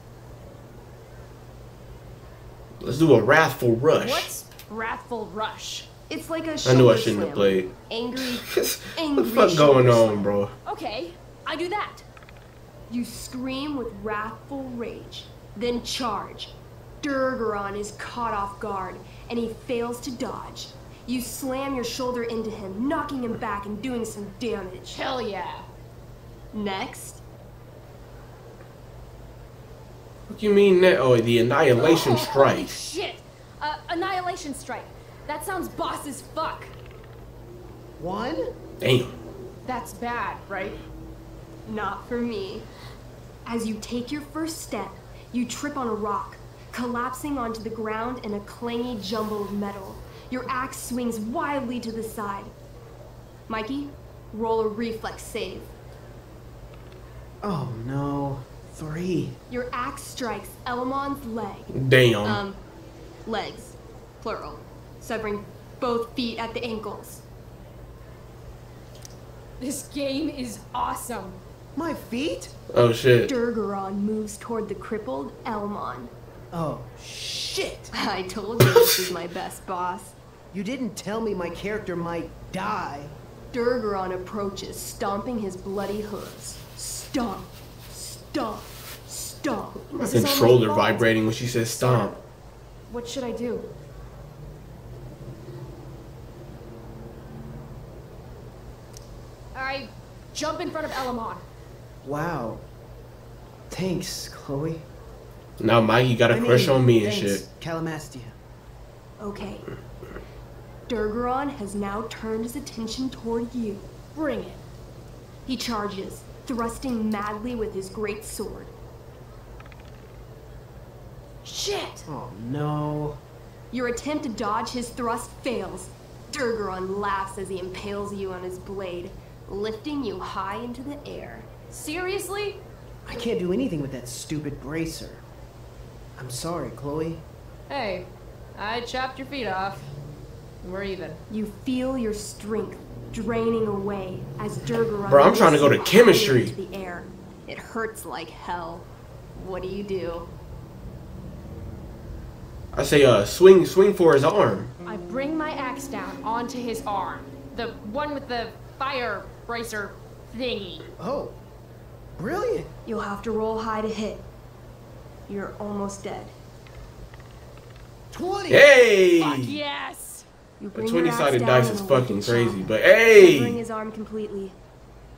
Let's do a Wrathful Rush. What's Wrathful Rush? It's like a I knew I shouldn't have played. Angry, angry. What the fuck going on, bro? Okay, I do that. You scream with wrathful rage, then charge. Durgaron is caught off guard, and he fails to dodge. You slam your shoulder into him, knocking him back and doing some damage. Hell yeah. Next. What do you mean that? Oh, the Annihilation oh, Strike. Holy shit. Uh, Annihilation Strike. That sounds boss as fuck. One? Damn. That's bad, right? Not for me. As you take your first step, you trip on a rock, collapsing onto the ground in a clangy jumble of metal. Your axe swings wildly to the side. Mikey, roll a reflex save. Oh no, three. Your axe strikes Elamon's leg. Damn. Um, legs, plural, severing both feet at the ankles. This game is awesome. My feet? Oh shit. Durgaron moves toward the crippled Elamon. Oh shit. I told you this is my best boss. You didn't tell me my character might die. Durgaron approaches, stomping his bloody hooves. Stomp, stomp, stomp. My controller vibrating when she says stomp. What should I do? I jump in front of Elamon. Wow. Thanks, Chloe. Now, Mike, you got a I crush mean, on me thanks, and shit. Calamastia. Okay. Durgaron has now turned his attention toward you. Bring it. He charges, thrusting madly with his great sword. Shit! Oh, no. Your attempt to dodge his thrust fails. Durgaron laughs as he impales you on his blade, lifting you high into the air. Seriously? I can't do anything with that stupid bracer. I'm sorry, Chloe. Hey, I chopped your feet off. We're even. You feel your strength draining away as Durgaron. Bro, I'm trying to go to chemistry. Into the air. It hurts like hell. What do you do? I say, uh, swing, swing for his arm. I bring my axe down onto his arm. The one with the fire bracer thingy. Oh. Brilliant. You'll have to roll high to hit. You're almost dead. twenty! Hey! Fuck yes! You bring a twenty-sided dice is fucking crazy, but hey! You bring his arm completely.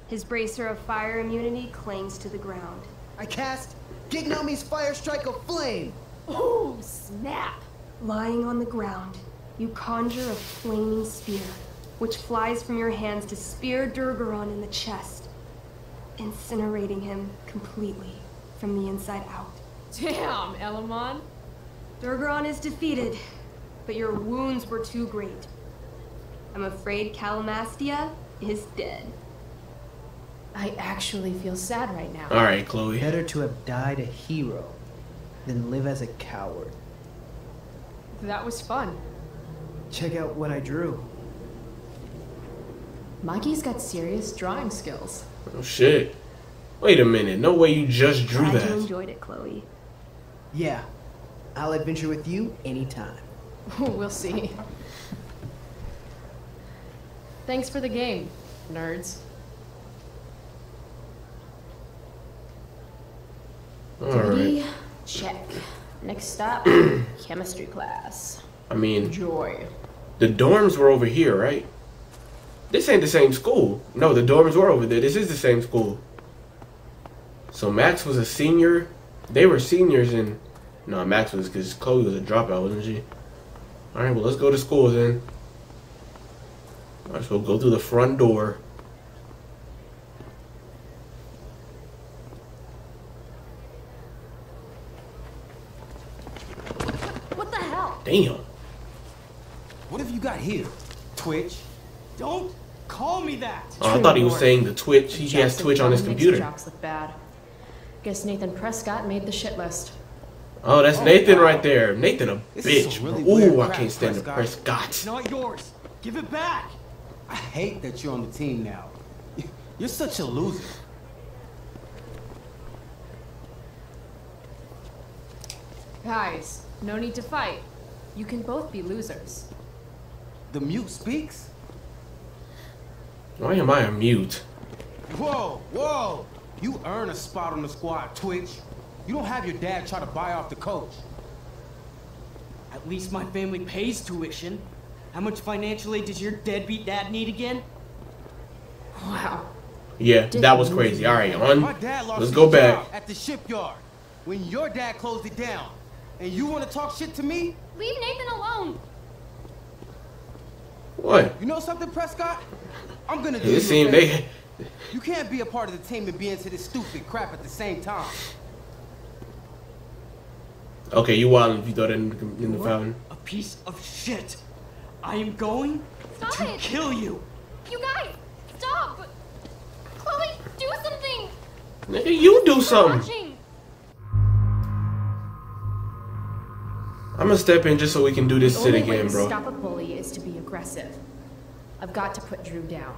His bracer of fire immunity clings to the ground. I cast Gignomi's Fire Strike of Flame! Oh, snap! Lying on the ground, you conjure a flaming spear, which flies from your hands to spear Durgaron in the chest, incinerating him completely from the inside out. Damn, Elamon. Durgaron is defeated, but your wounds were too great. I'm afraid Calamastia is dead. I actually feel sad right now. All right, Chloe. Better to have died a hero than live as a coward. That was fun. Check out what I drew. Mikey's got serious drawing skills. Oh shit. Wait a minute, no way you just drew that. I enjoyed it, Chloe. Yeah, I'll adventure with you anytime. We'll see. Thanks for the game, nerds. Alright. Check. Next stop, chemistry class. I mean, joy. The dorms were over here, right? This ain't the same school. No, the dorms were over there. This is the same school. So Max was a senior. They were seniors and... No, Max was because Chloe was a dropout, wasn't she? Alright, well, let's go to school then. Alright, so we'll go through the front door. What the hell? Damn. What have you got here? Twitch? Don't call me that. Oh, I thought he was saying the Twitch. He has Twitch on his computer. Jocks look bad. Guess Nathan Prescott made the shit list. Oh, that's oh, Nathan wow. right there. Nathan a this bitch. Really Ooh, I can't stand the Prescott. It's not yours. Give it back. I hate that you're on the team now. You're such a loser. Guys, no need to fight. You can both be losers. The mute speaks? Why am I a mute? Whoa, whoa! You earn a spot on the squad, Twitch. You don't have your dad try to buy off the coach. At least my family pays tuition. How much financial aid does your deadbeat dad need again? Wow. Yeah, that was crazy. All right, on. Let's go back. At the shipyard, when your dad closed it down, and you want to talk shit to me? Leave Nathan alone. What? You know something, Prescott? I'm gonna do it. It seems they. You can't be a part of the team and be into this stupid crap at the same time. Okay, you wild if you throw that in the, in the fountain. A piece of shit. I am going stop to it. kill you. You guys, stop! Chloe, do something. Nigga, you do something. I'm gonna step in just so we can do this shit again, bro. The only way to stop a bully is to be aggressive. I've got to put Drew down.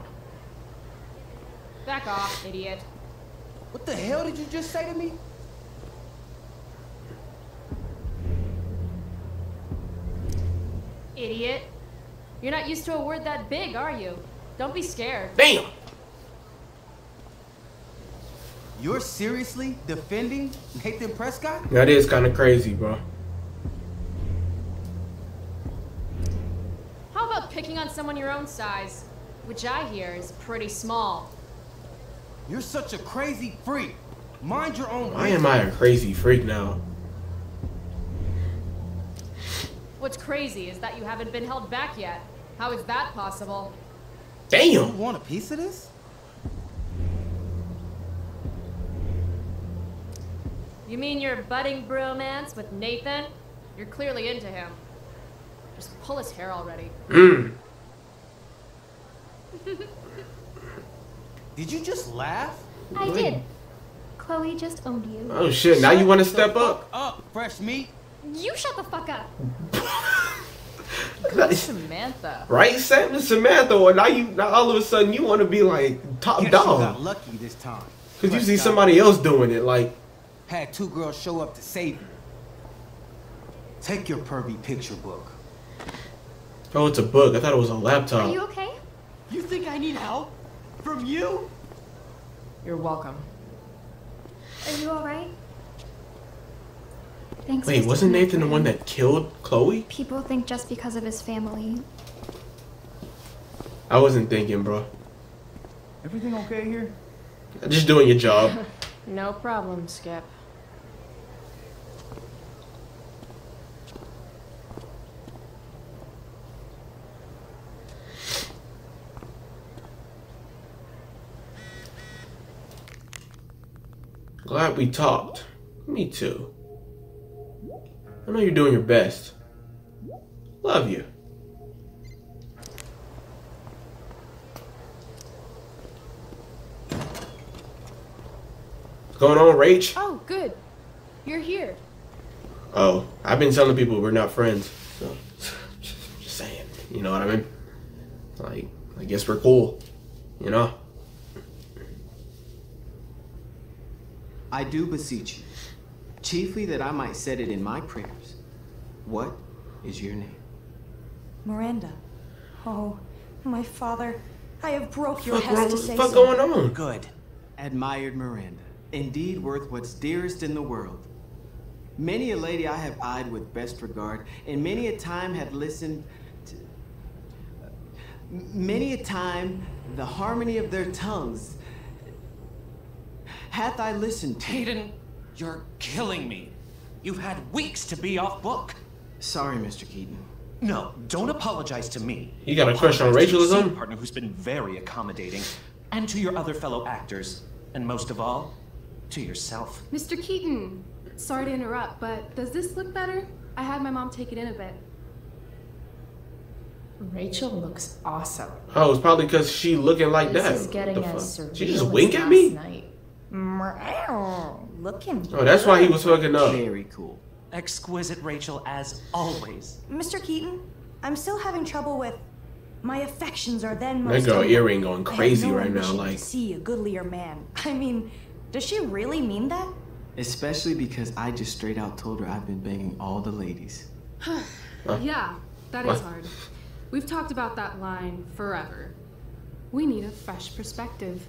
Back off, idiot. What the hell did you just say to me? Idiot. You're not used to a word that big, are you? Don't be scared. Damn! You're seriously defending Nathan Prescott? That is kind of crazy, bro. How about picking on someone your own size? Which I hear is pretty small. You're such a crazy freak. Mind your own business. Why am I a crazy freak now? What's crazy is that you haven't been held back yet. How is that possible? Damn! You want a piece of this? You mean your budding bromance with Nathan? You're clearly into him. Just pull his hair already. Mm. Did you just laugh? I what? did. Chloe just owned you. Oh shit, now shut you want to step up? Up, fresh meat. You shut the fuck up. Look at Samantha. Right, Sam and Samantha, or now you now all of a sudden you want to be like top dog. Got lucky this time. Cause Prescott. You see somebody else doing it, like had two girls show up to save you. Take your pervy picture book. Oh, it's a book. I thought it was a laptop. Are you okay? You think I need help? From you? You're welcome. Are you alright? Thanks. Wait, wasn't Nathan the one that killed Chloe? People think just because of his family. I wasn't thinking, bro. Everything okay here? Just doing your job. No problem, Skip. Glad we talked. Me too. I know you're doing your best. Love you. What's going on, Rach? Oh, good. You're here. Oh, I've been telling people we're not friends. So, just, just saying. You know what I mean? Like, I guess we're cool. You know? I do beseech you, chiefly that I might set it in my prayers. What is your name? Miranda. Oh, my father, I have broke your head to say so. What the fuck going on? Good. Admired Miranda, indeed worth what's dearest in the world. Many a lady I have eyed with best regard, and many a time have listened to... Uh, many a time the harmony of their tongues hath I listened to. Hayden, you're killing me. You've had weeks to be off book. Sorry, Mister Keaton. No, don't apologize to me. You got a crush on Rachel, isn't it? Partner who's been very accommodating, and to your other fellow actors, and most of all, to yourself. Mister Keaton, sorry to interrupt, but does this look better? I had my mom take it in a bit. Rachel looks awesome. Oh, it's probably because she looking like that. This is getting as surreal as last night. She just wink at me? Looking oh, that's why he was fucking up. Very cool. Exquisite Rachel, as always. Mister Keaton, I'm still having trouble with my affections are then most. That girl earring going crazy no right now. Like, see a goodlier man. I mean, does she really mean that? Especially because I just straight out told her I've been banging all the ladies. Yeah, that what? is hard. We've talked about that line forever. We need a fresh perspective.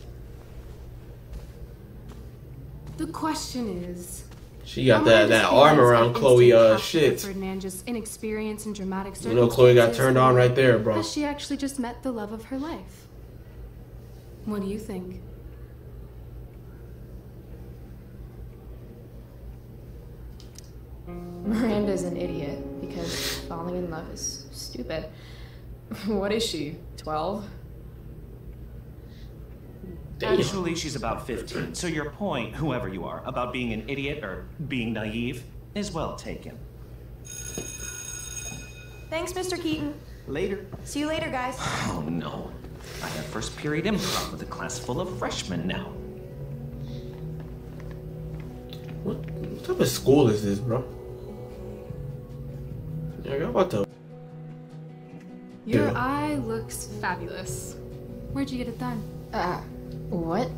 The question is... She got that that arm around Chloe uh shit. Ferdinand's inexperience and dramatic circumstances. You know Chloe got turned on right there, bro. Has she actually just met the love of her life? What do you think? Miranda's an idiot because falling in love is stupid. What is she, twelve? Damn. Actually, she's about fifteen, so your point, whoever you are, about being an idiot or being naive is well taken. Thanks, Mister Keaton. Later. See you later, guys. Oh, no. I have first period improv with a class full of freshmen now. What, what type of school is this, bro? Yeah, I got what the... Your yeah. eye looks fabulous. Where'd you get it done? Uh... What?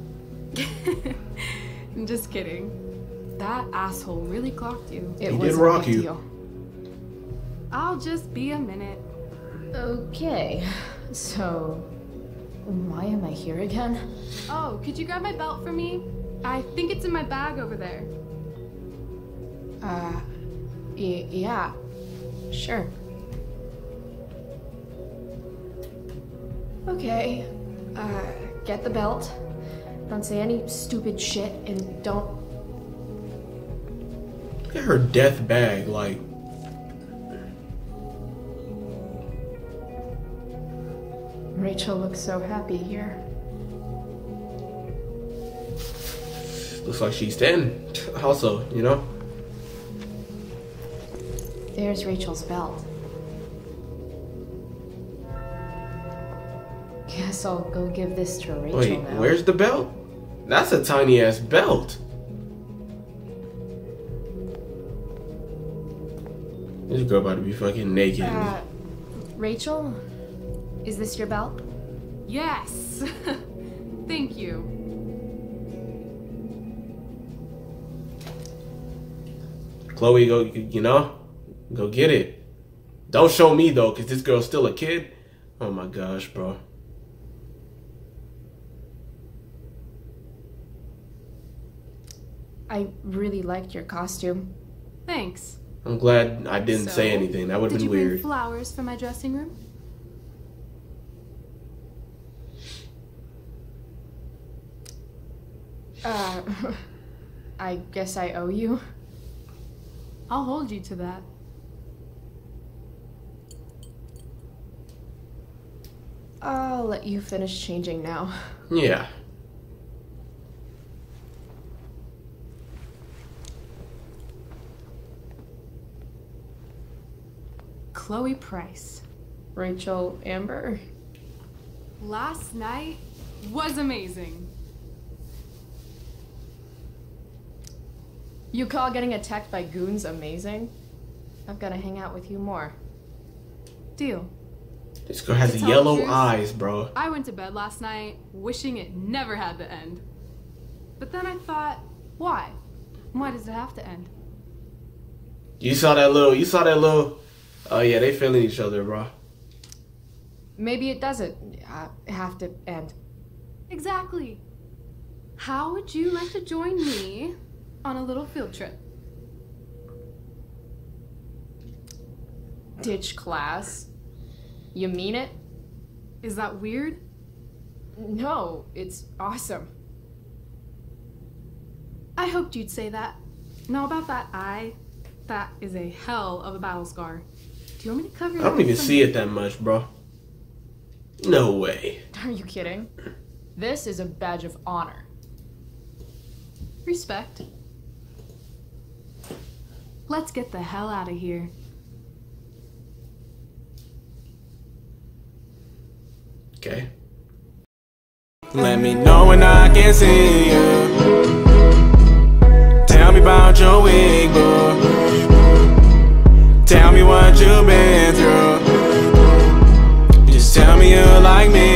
I'm just kidding. That asshole really clocked you. It he was did rock you. Deal. I'll just be a minute. Okay. So, why am I here again? Oh, could you grab my belt for me? I think it's in my bag over there. Uh, y yeah. Sure. Okay. Uh... Get the belt. Don't say any stupid shit, and don't. Look at her death bag, like. Rachel looks so happy here. Looks like she's ten. Also, you know. There's Rachel's belt. Guess I'll go give this to Rachel. Wait, now. Where's the belt? That's a tiny ass belt. This girl about to be fucking naked. Uh, Rachel, is this your belt? Yes. Thank you. Chloe, go. You know, go get it. Don't show me though, cause this girl's still a kid. Oh my gosh, bro. I really liked your costume. Thanks. I'm glad I didn't so, say anything. That would have been weird. Did you bring flowers for my dressing room? Uh, I guess I owe you. I'll hold you to that. I'll let you finish changing now. Yeah. Chloe Price. Rachel Amber. Last night was amazing. You call getting attacked by goons amazing? I've got to hang out with you more. Deal. This girl has yellow eyes, bro. I went to bed last night wishing it never had to end. But then I thought, why? Why does it have to end? You saw that little, you saw that little... Oh yeah, they feeling each other, bro. Maybe it doesn't uh, have to end. Exactly. How would you like to join me on a little field trip? Ditch class. You mean it? Is that weird? No, it's awesome. I hoped you'd say that. Now about that eye, that is a hell of a battle scar. Do you want me to cover it? I don't even see it that much, bro. No way. Are you kidding? This is a badge of honor. Respect. Let's get the hell out of here. Okay. Let me know when I can see you. Tell me about your week, boy. Tell me what you've been through. Just tell me you like me.